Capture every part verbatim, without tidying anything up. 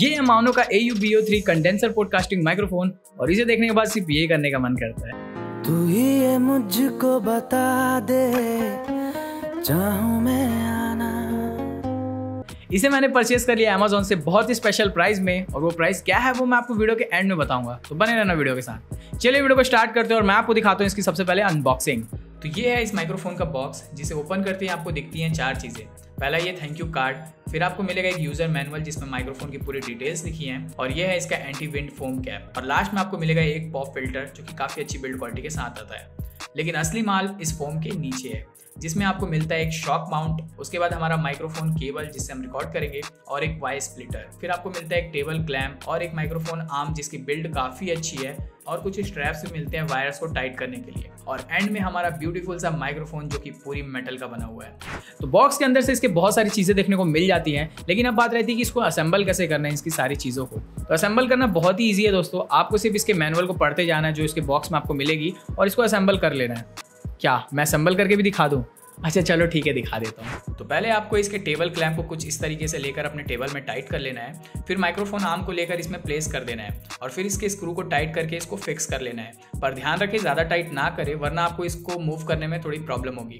ये है माओनो का A U B O three condenser podcasting microphone और इसे देखने के बाद सिर्फ ये करने का मन करता है, तू ही ये मुझको बता दे चाहूं मैं आना। इसे मैंने परचेस कर लिया Amazon से बहुत ही स्पेशल प्राइस में और वो प्राइस क्या है वो मैं आपको वीडियो के एंड में बताऊंगा, तो बने रहना वीडियो के साथ। चलिए वीडियो को स्टार्ट करते हैं और मैं आपको दिखाता हूँ इसकी सबसे पहले अनबॉक्सिंग। तो ये है इस माइक्रोफोन का बॉक्स जिसे ओपन करते हैं आपको दिखती हैं चार चीज़ें। पहला ये थैंक यू कार्ड, फिर आपको मिलेगा एक यूजर मैनुअल जिसमें माइक्रोफोन की पूरी डिटेल्स लिखी हैं और ये है इसका एंटी विंड फोम कैप और लास्ट में आपको मिलेगा एक पॉप फिल्टर जो कि काफ़ी अच्छी बिल्ड क्वालिटी के साथ आता है। लेकिन असली माल इस फोम के नीचे है जिसमें आपको मिलता है एक शॉक माउंट, उसके बाद हमारा माइक्रोफोन केबल जिससे हम रिकॉर्ड करेंगे और एक वायर स्प्लिटर, फिर आपको मिलता है एक टेबल क्लैम्प और एक माइक्रोफोन आर्म जिसकी बिल्ड काफ़ी अच्छी है और कुछ स्ट्रैप्स भी मिलते हैं वायर्स को टाइट करने के लिए और एंड में हमारा ब्यूटीफुल सा माइक्रोफोन जो कि पूरी मेटल का बना हुआ है। तो बॉक्स के अंदर से इसके बहुत सारी चीज़ें देखने को मिल जाती हैं, लेकिन अब बात रहती है कि इसको असेंबल कैसे करना है इसकी सारी चीज़ों को। तो असेंबल करना बहुत ही ईजी है दोस्तों, आपको सिर्फ इसके मैनुअल को पढ़ते जाना है जो इसके बॉक्स में आपको मिलेगी और इसको असेंबल कर लेना है। क्या मैं असेंबल करके भी दिखा दूँ? अच्छा चलो ठीक है, दिखा देता हूँ। तो पहले आपको इसके टेबल क्लैम्प को कुछ इस तरीके से लेकर अपने टेबल में टाइट कर लेना है, फिर माइक्रोफोन आर्म को लेकर इसमें प्लेस कर देना है और फिर इसके स्क्रू को टाइट करके इसको फिक्स कर लेना है। पर ध्यान रखें ज़्यादा टाइट ना करें वरना आपको इसको मूव करने में थोड़ी प्रॉब्लम होगी।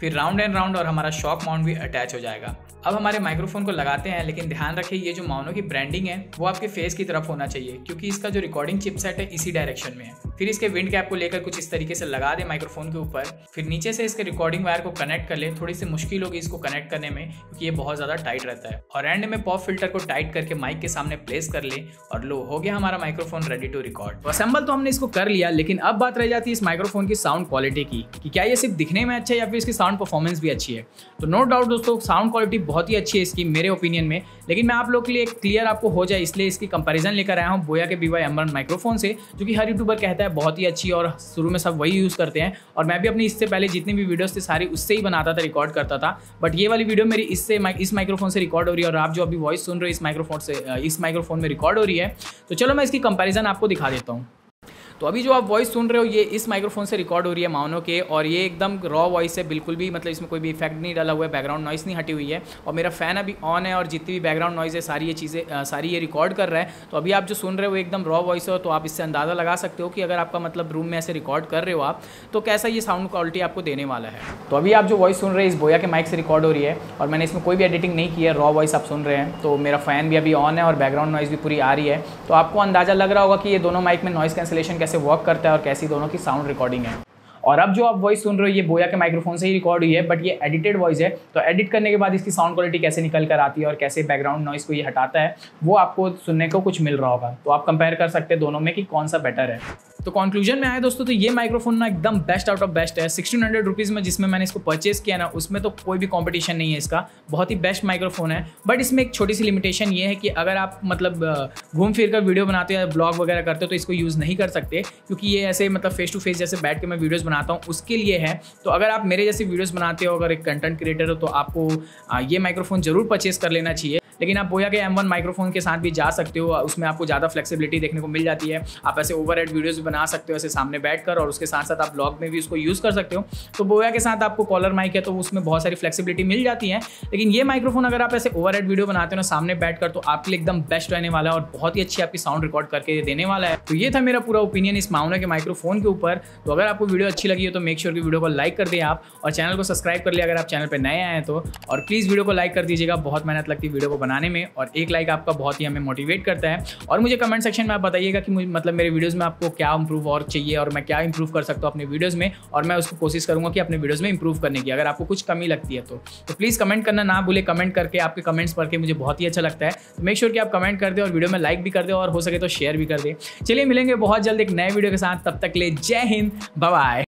फिर राउंड एंड राउंड और हमारा शॉक माउंट भी अटैच हो जाएगा। अब हमारे माइक्रोफोन को लगाते हैं, लेकिन ध्यान रखें ये जो माओनो की ब्रांडिंग है वो आपके फेस की तरफ होना चाहिए क्योंकि इसका जो रिकॉर्डिंग चिपसेट है इसी डायरेक्शन में है। फिर इसके विंड कैप को लेकर कुछ इस तरीके से लगा दें माइक्रोफोन के ऊपर, फिर नीचे से इसके रिकॉर्डिंग वायर को कनेक्ट कर लें। थोड़ी सी मुश्किल होगी इसको कनेक्ट करने में क्योंकि ये बहुत ज़्यादा टाइट रहता है और एंड में पॉप फिल्टर को टाइट करके माइक के सामने प्लेस कर लें और लो हो गया हमारा microphone ready to record. Assemble तो हमने इसको कर लिया, लेकिन अब बात रह जाती है इस माइक्रोफोन की साउंड क्वालिटी की कि क्या ये सिर्फ दिखने में अच्छा है या फिर इसकी साउंड परफॉर्मेंस भी अच्छी है। तो नो डाउट दोस्तों साउंड क्वालिटी बहुत ही अच्छी है इसकी मेरे ओपिनियन में, लेकिन मैं आप लोग के लिए क्लियर आपको हो जाए इसलिए इसकी कंपैरिजन लेकर आया हूँ बोया के B Y M one microphone से, जो कि हर यूट्यूबर कहता है बहुत ही अच्छी और शुरू में सब वही यूज़ करते हैं और मैं भी अपनी इससे पहले जितनी भी वीडियोस थे सारी उससे ही बनाता था, रिकॉर्ड करता था। बट ये वाली वीडियो मेरी इससे इस माइक्रोफोन से रिकॉर्ड हो रही है और आप जो अभी वॉइस सुन रहे हो इस माइक्रोफोन से इस माइक्रोफोन में रिकॉर्ड हो रही है। तो चलो मैं इसकी कंपेरिजन आपको दिखा देता हूँ। तो अभी जो आप वॉइस सुन रहे हो ये इस माइक्रोफोन से रिकॉर्ड हो रही है माओनो के और ये एकदम रॉ वॉइस है, बिल्कुल भी मतलब इसमें कोई भी इफेक्ट नहीं डाला हुआ है, बैकग्राउंड नॉइस नहीं हटी हुई है और मेरा फ़ैन अभी ऑन है और जितनी भी बैकग्राउंड नॉइस है सारी ये चीज़ें सारी ये रिकॉर्ड कर रहा है। तो अभी आप जो सुन रहे हो वो एकदम रॉ वॉइस है, तो आप इससे अंदाज़ा लगा सकते हो कि अगर आपका मतलब रूम में ऐसे रिकॉर्ड कर रहे हो आप तो कैसा ये साउंड क्वालिटी आपको देने वाला है। तो अभी आप जो वॉइस सुन रहे हो इस बोया के माइक से रिकॉर्ड हो रही है और मैंने इसमें कोई भी एडिटिंग नहीं की है, रॉ वॉइस आप सुन रहे हैं। तो मेरा फ़ैन भी अभी ऑन है और बैकग्राउंड नॉइस भी पूरी आ रही है, तो आपको अंदाज़ा लग रहा होगा कि ये दोनों माइक में नॉइस कैंसिलेशन कैसे वर्क करता है और कैसी दोनों की साउंड रिकॉर्डिंग है। और अब जो आप वॉइस सुन रहे हो ये बोया के माइक्रोफोन से ही रिकॉर्ड हुई है, बट ये एडिटेड वॉइस है। तो एडिट करने के बाद इसकी साउंड क्वालिटी कैसे निकल कर आती है और कैसे बैकग्राउंड नॉइस को ये हटाता है वो आपको सुनने को कुछ मिल रहा होगा। तो आप कंपेयर कर सकते हैं दोनों में कि कौन सा बेटर है। तो कंक्लूजन में आए दोस्तों तो ये माइक्रोफोन ना एकदम बेस्ट आउट ऑफ बेस्ट है। सिक्सटीन हंड्रेड रुपीज़ में जिसमें मैंने इसको परचेस किया ना उसमें तो कोई भी कंपटीशन नहीं है, इसका बहुत ही बेस्ट माइक्रोफोन है। बट इसमें एक छोटी सी लिमिटेशन ये है कि अगर आप मतलब घूम फिर कर वीडियो बनाते हो या ब्लॉग वगैरह करते हो तो इसको यूज़ नहीं कर सकते क्योंकि ये ऐसे मतलब फेस टू फेस जैसे बैठ के मैं वीडियोज़ बनाता हूँ उसके लिए है। तो अगर आप मेरे जैसे वीडियोज़ बनाते हो अगर एक कंटेंट क्रिएटर हो तो आपको ये माइक्रोफोन ज़रूर परचेस कर लेना चाहिए। लेकिन आप बोया के एम वन माइक्रोफोन के साथ भी जा सकते हो, उसमें आपको ज़्यादा फ्लेक्सिबिलिटी देखने को मिल जाती है। आप ऐसे ओवरहेड वीडियोस भी बना सकते हो ऐसे सामने बैठकर और उसके साथ साथ आप ब्लॉग में भी उसको यूज़ कर सकते हो। तो बोया के साथ आपको कॉलर माइक है तो उसमें बहुत सारी फ्लेक्सिबिलिटी मिल जाती है, लेकिन ये माइक्रोफोन अगर आप ऐसे ओवरहेड वीडियो बनाते हो ना सामने बैठकर तो आपके लिए एकदम बेस्ट रहने वाला है और बहुत ही अच्छी आपकी साउंड रिकॉर्ड करके देने वाला है। तो ये था मेरा पूरा ओपिनियन इस माओनो के माइक्रोफोन के ऊपर। तो अगर आपको वीडियो अच्छी लगी हो तो मेक श्योर की वीडियो को लाइक कर दें आप और चैनल को सब्सक्राइब कर लिया अगर आप चैनल पर नए आए तो, और प्लीज़ वीडियो को लाइक कर दीजिएगा, बहुत मेहनत लगती है वीडियो को बनाने में और एक लाइक आपका बहुत ही हमें मोटिवेट करता है। और मुझे कमेंट सेक्शन में आप बताइएगा कि मुझे मतलब मेरे वीडियोस में आपको क्या इंप्रूव और चाहिए और मैं क्या इंप्रूव कर सकता हूँ अपने वीडियोस में, और मैं उसको कोशिश करूँगा कि अपने वीडियोस में इंप्रूव करने की। अगर आपको कुछ कमी लगती है तो, तो प्लीज़ कमेंट करना ना भूले, कमेंट करके आपके कमेंट्स पढ़ के मुझे बहुत ही अच्छा लगता है। तो मेक श्योर कि आप कमेंट कर दें और वीडियो में लाइक भी कर दें और हो सके तो शेयर भी कर दें। चलिए मिलेंगे बहुत जल्द एक नए वीडियो के साथ, तब तक ले जय हिंद, बाय बाय।